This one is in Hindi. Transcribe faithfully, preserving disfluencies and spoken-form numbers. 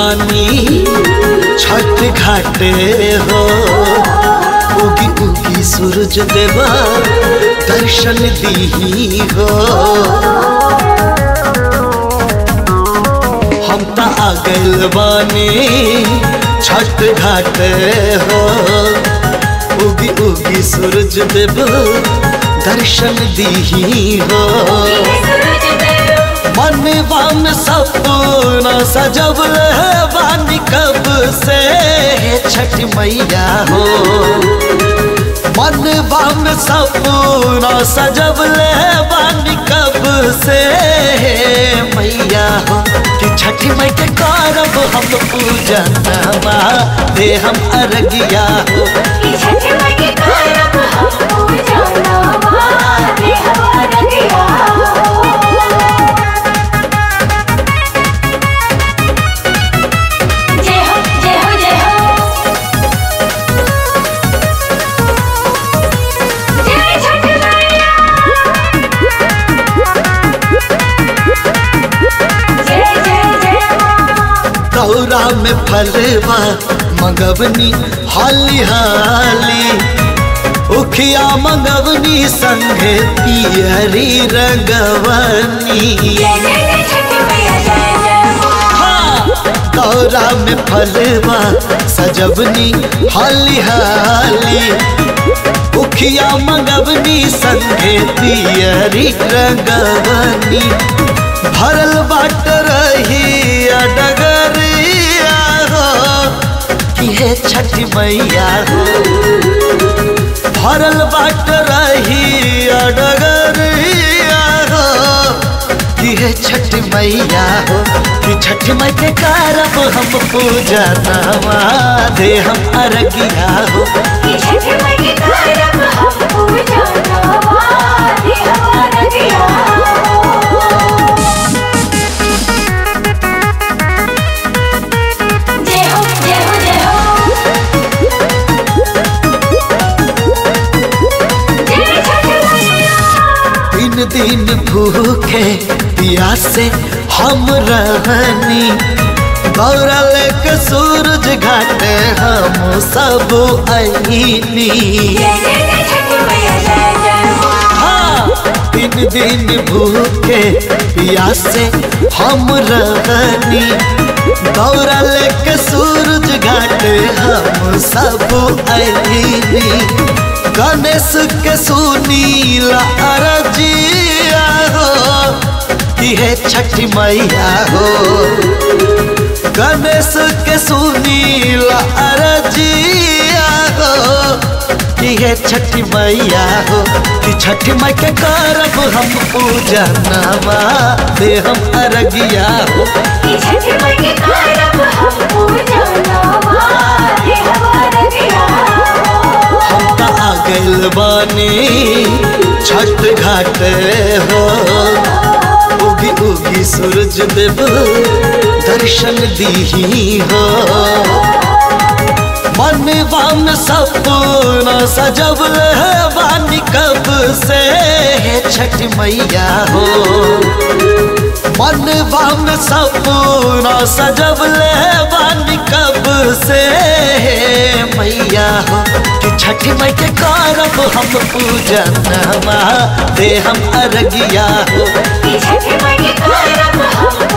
पानी छठ घाटे हो। उगी उगी सूरज देवा दर्शन दी हो। हम त आ गइल बानी छठ घाटे हो। उगी उगी सूरज देवा दर्शन दी हो। मनवा में सपना सजवले है बानी कब से छठ मैया हो। मनवा में सपना सजवले है बानी कब से मैया हो। कि छठ माई के करब हम पूजा नवा दे हम अरगिया हो। कि छठ माई के करब हम पूजा नवा दे हम अरगिया हो। दौरा में फलवा मंगवनी हाली हाली उखिया मंगवनी संगे पियरी रंगवनी। दौरा में फलवा सजवनी हाली हाली उखिया मंगवनी संगे पियरी रंगवनी। भरल बाट रही डगरिया हो कि हे छठ मैया हो। भरल बाट रही डगरिया हो कि हे छठ मैया हो। कि छठ माई के करब हम पूजा नवा दे हम अरगिया हो। कि छठ माई के करब हम पूजा नवा दे हम अरगिया हो। दिन भूखे प्यासे हम रहनी दौरा लेके सूरज घाटे हम सब आईनी। दिन दिन भूखे प्यासे हम रहनी दौरा लेके सूरज घाटे हम सब आईनी। गणेश के सुनीला अरजिया हो कि हे छठ मैया हो। गणेश के सुनीला अरजिया हो कि हे छठ मैया हो। कि छठ माई के करब हम पूजा नवा दे हम अरगिया हो। कि छठ माई के करब हम पूजा नवा दे हम अरगिया हो। हम त आ गइल बानी छठ घाटे हो। उगी उगी सूरज देव दर्शन दीही हो। मनवा में सपना सजवले है बानी कब से छठ मैया हो। मनवा में सपना सजवले है बानी कब से मैया हो। कि छठ माई के करब हम पूजा नवा दे हम अरगिया हो। कि छठ माई के करब हम